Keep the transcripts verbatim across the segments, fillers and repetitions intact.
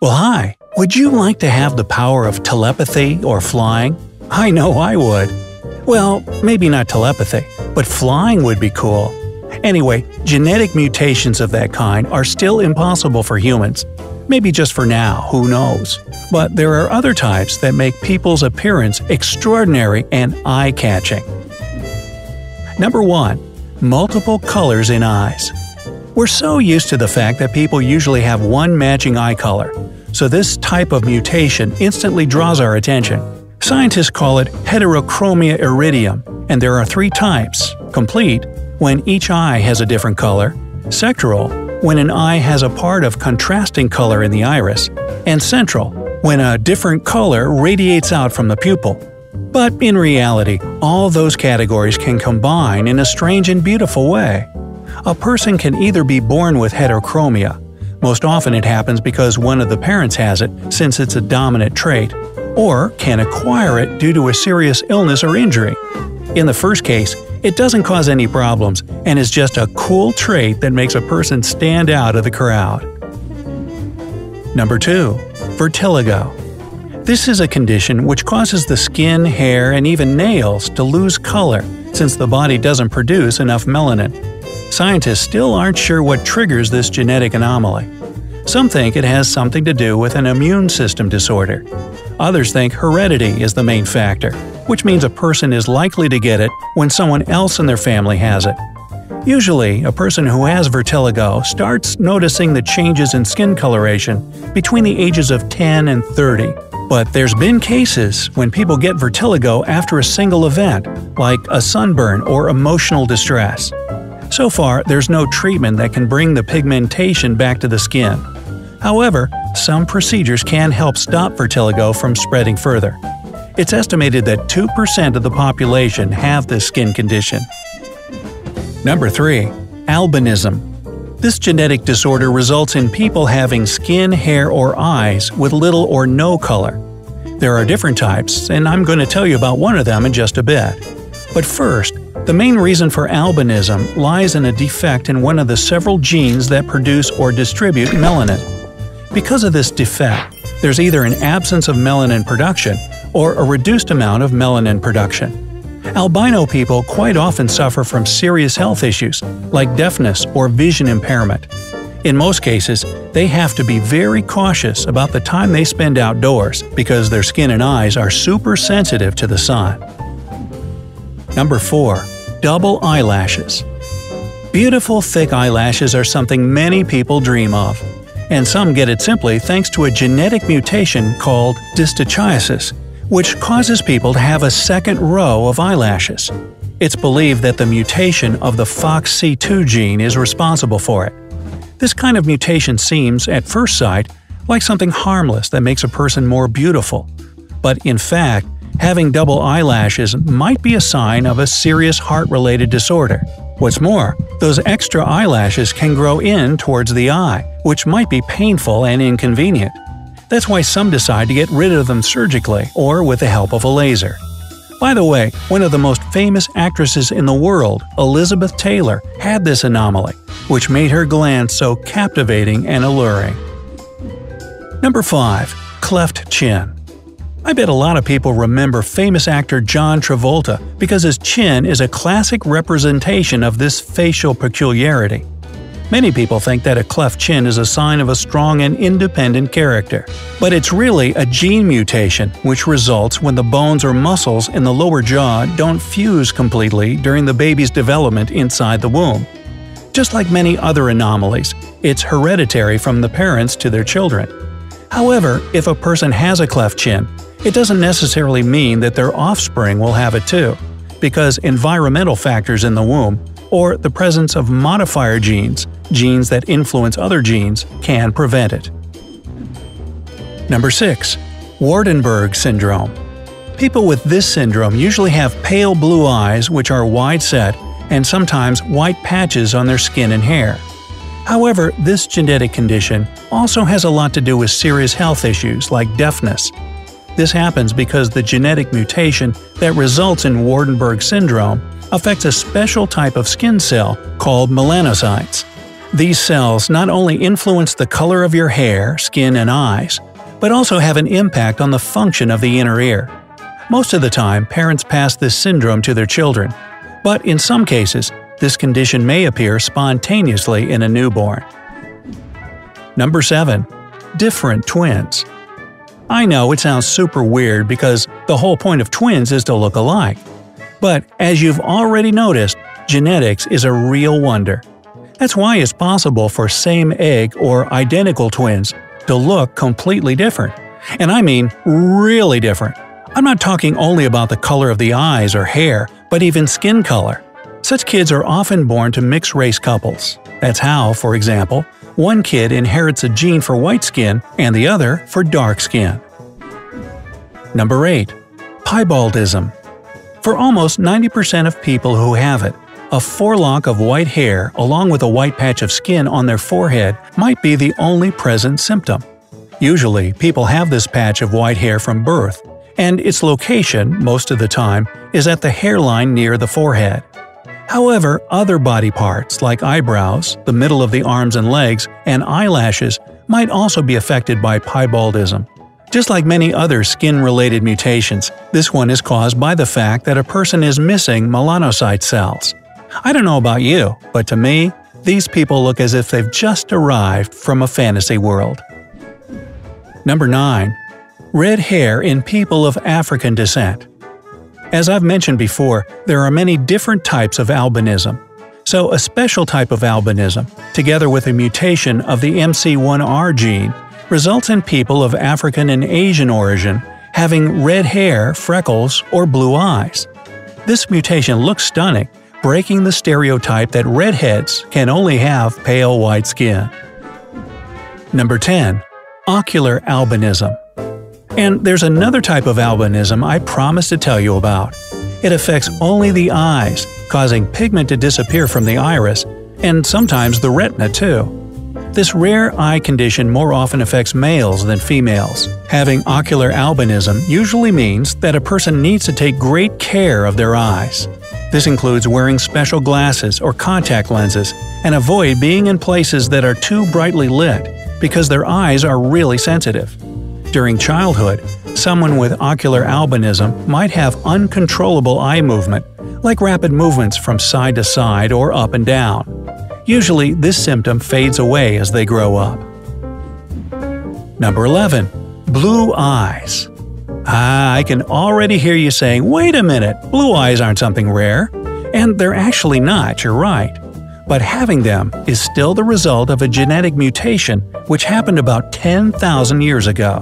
Well, hi. Would you like to have the power of telepathy or flying? I know I would. Well, maybe not telepathy, but flying would be cool. Anyway, genetic mutations of that kind are still impossible for humans. Maybe just for now, who knows? But there are other types that make people's appearance extraordinary and eye-catching. Number one. Multiple colors in eyes. We're so used to the fact that people usually have one matching eye color, so this type of mutation instantly draws our attention. Scientists call it heterochromia iridium, and there are three types: complete, when each eye has a different color; sectoral, when an eye has a part of contrasting color in the iris; and central, when a different color radiates out from the pupil. But in reality, all those categories can combine in a strange and beautiful way. A person can either be born with heterochromia — most often it happens because one of the parents has it, since it's a dominant trait — or can acquire it due to a serious illness or injury. In the first case, it doesn't cause any problems and is just a cool trait that makes a person stand out of the crowd. Number two. Vitiligo. This is a condition which causes the skin, hair, and even nails to lose color, since the body doesn't produce enough melanin. Scientists still aren't sure what triggers this genetic anomaly. Some think it has something to do with an immune system disorder. Others think heredity is the main factor, which means a person is likely to get it when someone else in their family has it. Usually, a person who has vitiligo starts noticing the changes in skin coloration between the ages of ten and thirty. But there's been cases when people get vitiligo after a single event, like a sunburn or emotional distress. So far, there's no treatment that can bring the pigmentation back to the skin. However, some procedures can help stop vitiligo from spreading further. It's estimated that two percent of the population have this skin condition. Number three. Albinism. This genetic disorder results in people having skin, hair, or eyes with little or no color. There are different types, and I'm going to tell you about one of them in just a bit. But first, the main reason for albinism lies in a defect in one of the several genes that produce or distribute melanin. Because of this defect, there's either an absence of melanin production or a reduced amount of melanin production. Albino people quite often suffer from serious health issues, like deafness or vision impairment. In most cases, they have to be very cautious about the time they spend outdoors, because their skin and eyes are super sensitive to the sun. Number four. Double eyelashes. Beautiful thick eyelashes are something many people dream of, and some get it simply thanks to a genetic mutation called distichiasis, which causes people to have a second row of eyelashes. It's believed that the mutation of the fox C two gene is responsible for it. This kind of mutation seems, at first sight, like something harmless that makes a person more beautiful. But in fact, having double eyelashes might be a sign of a serious heart-related disorder. What's more, those extra eyelashes can grow in towards the eye, which might be painful and inconvenient. That's why some decide to get rid of them surgically or with the help of a laser. By the way, one of the most famous actresses in the world, Elizabeth Taylor, had this anomaly, which made her glance so captivating and alluring. Number five. Cleft chin. I bet a lot of people remember famous actor John Travolta because his chin is a classic representation of this facial peculiarity. Many people think that a cleft chin is a sign of a strong and independent character, but it's really a gene mutation which results when the bones or muscles in the lower jaw don't fuse completely during the baby's development inside the womb. Just like many other anomalies, it's hereditary from the parents to their children. However, if a person has a cleft chin, it doesn't necessarily mean that their offspring will have it too, because environmental factors in the womb, or the presence of modifier genes, genes that influence other genes, can prevent it. Number six. Waardenburg syndrome. People with this syndrome usually have pale blue eyes which are wide-set and sometimes white patches on their skin and hair. However, this genetic condition also has a lot to do with serious health issues like deafness. This happens because the genetic mutation that results in Waardenburg syndrome affects a special type of skin cell called melanocytes. These cells not only influence the color of your hair, skin, and eyes, but also have an impact on the function of the inner ear. Most of the time, parents pass this syndrome to their children, but in some cases, this condition may appear spontaneously in a newborn. Number seven. Different twins. I know it sounds super weird because the whole point of twins is to look alike. But as you've already noticed, genetics is a real wonder. That's why it's possible for same egg or identical twins to look completely different. And I mean really different. I'm not talking only about the color of the eyes or hair, but even skin color. Such kids are often born to mixed-race couples. That's how, for example, one kid inherits a gene for white skin and the other for dark skin. Number eight. Piebaldism. For almost ninety percent of people who have it, a forelock of white hair along with a white patch of skin on their forehead might be the only present symptom. Usually, people have this patch of white hair from birth, and its location, most of the time, is at the hairline near the forehead. However, other body parts like eyebrows, the middle of the arms and legs, and eyelashes might also be affected by piebaldism. Just like many other skin-related mutations, this one is caused by the fact that a person is missing melanocyte cells. I don't know about you, but to me, these people look as if they've just arrived from a fantasy world. Number nine. Red hair in people of African descent. As I've mentioned before, there are many different types of albinism. So a special type of albinism, together with a mutation of the M C one R gene, results in people of African and Asian origin having red hair, freckles, or blue eyes. This mutation looks stunning, breaking the stereotype that redheads can only have pale white skin. Number ten. Ocular albinism. And there's another type of albinism I promised to tell you about. It affects only the eyes, causing pigment to disappear from the iris, and sometimes the retina too. This rare eye condition more often affects males than females. Having ocular albinism usually means that a person needs to take great care of their eyes. This includes wearing special glasses or contact lenses and avoid being in places that are too brightly lit because their eyes are really sensitive. During childhood, someone with ocular albinism might have uncontrollable eye movement, like rapid movements from side to side or up and down. Usually, this symptom fades away as they grow up. Number eleven. Blue eyes. Ah, I can already hear you saying, wait a minute, blue eyes aren't something rare. And they're actually not, you're right. But having them is still the result of a genetic mutation which happened about ten thousand years ago.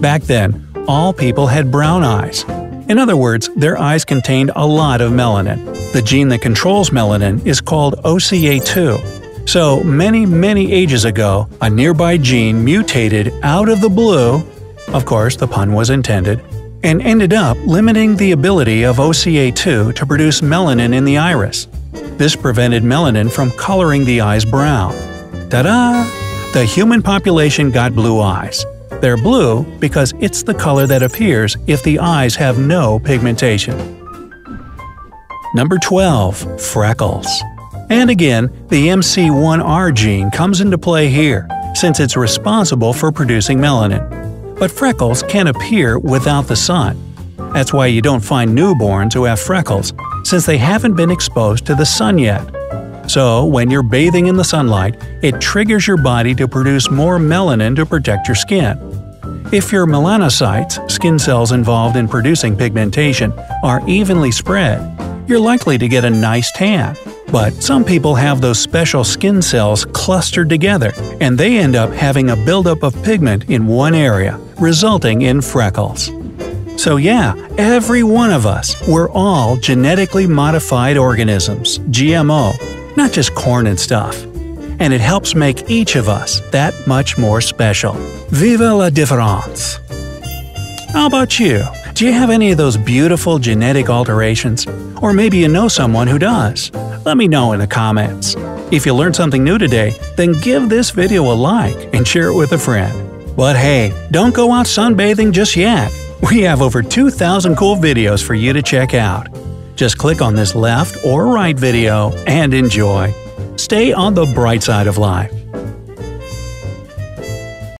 Back then, all people had brown eyes. In other words, their eyes contained a lot of melanin. The gene that controls melanin is called O C A two. So many, many ages ago, a nearby gene mutated out of the blue – of course, the pun was intended – and ended up limiting the ability of O C A two to produce melanin in the iris. This prevented melanin from coloring the eyes brown. Ta-da! The human population got blue eyes. They're blue because it's the color that appears if the eyes have no pigmentation. Number twelve. Freckles. And again, the M C one R gene comes into play here, since it's responsible for producing melanin. But freckles can appear without the sun. That's why you don't find newborns who have freckles, since they haven't been exposed to the sun yet. So, when you're bathing in the sunlight, it triggers your body to produce more melanin to protect your skin. If your melanocytes, skin cells involved in producing pigmentation, are evenly spread, you're likely to get a nice tan. But some people have those special skin cells clustered together, and they end up having a buildup of pigment in one area, resulting in freckles. So yeah, every one of us, we're all genetically modified organisms, G M O. Not just corn and stuff. And it helps make each of us that much more special. Viva la différence! How about you? Do you have any of those beautiful genetic alterations? Or maybe you know someone who does? Let me know in the comments. If you learned something new today, then give this video a like and share it with a friend. But hey, don't go out sunbathing just yet. We have over two thousand cool videos for you to check out. Just click on this left or right video and enjoy. Stay stay on the bright side of life.